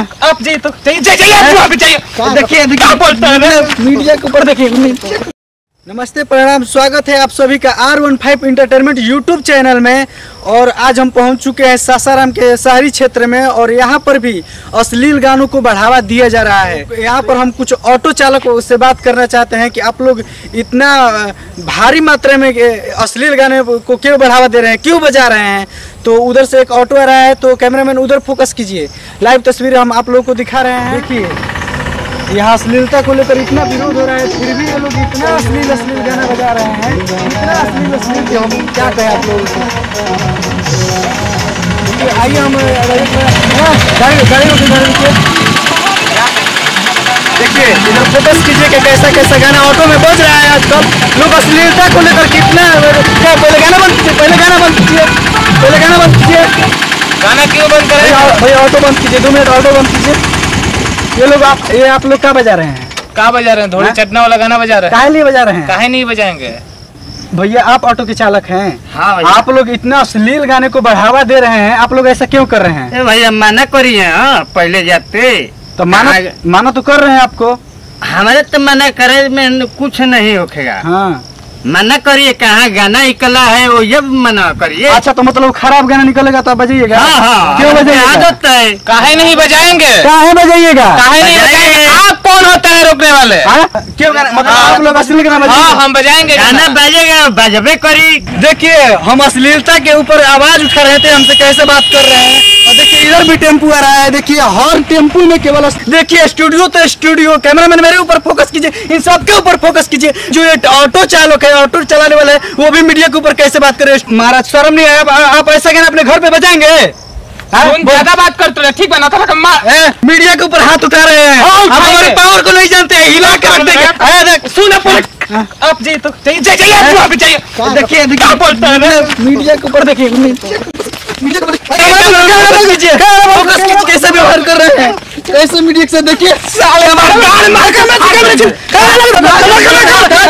आप जाइए तो चाहिए चाहिए देखिए क्या बोलता है मीडिया के ऊपर देखिए। नमस्ते प्रणाम, स्वागत है आप सभी का R15 इंटरटेनमेंट यूट्यूब चैनल में। और आज हम पहुंच चुके हैं सासाराम के शहरी क्षेत्र में और यहां पर भी अश्लील गानों को बढ़ावा दिया जा रहा है। यहां पर हम कुछ ऑटो चालकों से बात करना चाहते हैं कि आप लोग इतना भारी मात्रा में अश्लील गाने को क्यों बढ़ावा दे रहे हैं, क्यों बजा रहे हैं। तो उधर से एक ऑटो आ रहा है, तो कैमरामैन उधर फोकस कीजिए। लाइव तस्वीर हम आप लोगों को दिखा रहे हैं। देखिए यहाँ अश्लीलता को लेकर इतना विरोध हो रहा है, फिर भी ये लोग इतना अश्लील गाना बजा रहे हैं, इतना अश्लील कि हम क्या कहें आप लोगों से। आइए हम देखिए इधर फोकस कीजिए कि कैसा कैसा गाना ऑटो में बज रहा है। आजकल लोग अश्लीलता को लेकर कितना क्या पहले गाना बंद कीजिए गाना क्यों बंद करें भैया, ऑटो बंद कीजिए 2 मिनट, ऑटो बंद कीजिए। ये लोग आप लोग क्या बजा रहे हैं थोड़ी चटना वाला गाना बजा रहे हैं। काहे नहीं बजा रहे हैं, काहे नहीं बजाएंगे भैया, आप ऑटो के चालक हैं। हाँ भैया, आप लोग इतना अश्लील गाने को बढ़ावा दे रहे हैं, आप लोग ऐसा क्यों कर रहे हैं भैया? मना करिए पहले जाते तो माना तो कर रहे हैं आपको, हमारे तो मना करे में कुछ नहीं होखेगा। हाँ मना करिए, कहाँ गाना निकला है वो ये मना करिए। अच्छा तो मतलब खराब गाना निकलेगा तो बजाइएगा। हाँ, क्यों बजाइएगा? आदत है, काहे नहीं बजाएंगे, काहे बजाइएगा, काहे नहीं बजाएंगे। आप कौन होता है रोकने वाले? क्यों मतलब आप लोग अश्लील गाना बजाएंगे? हम बजाएंगे, गाना बजेगा, बजबे करी। देखिए हम अश्लीलता के ऊपर आवाज उठा रहे थे, हमसे कैसे बात कर रहे हैं। और देखिए इधर भी टेम्पू आ रहा है, देखिए हर टेम्पू में केवल देखिए स्टूडियो तो स्टूडियो। कैमरामैन मेरे ऊपर फोकस कीजिए, इन सबके ऊपर फोकस कीजिए। जो ये ऑटो चालक है, ऑटो चलाने वाले है, वो भी मीडिया के ऊपर कैसे बात करे। महाराज शर्म नहीं आया? आप ऐसा कहना अपने घर पे बजाएंगे? ज्यादा बात करते रहे, ठीक बना था कम्मा। मीडिया के ऊपर हाथ उठा रहे हैं, हमारे पावर को नहीं जानते, हिला के रख देंगे। सुना आप जी तो देखिए मीडिया के ऊपर, देखिए कैसे व्यवहार कर रहे हैं, कैसे मीडिया से। देखिए साले हमारे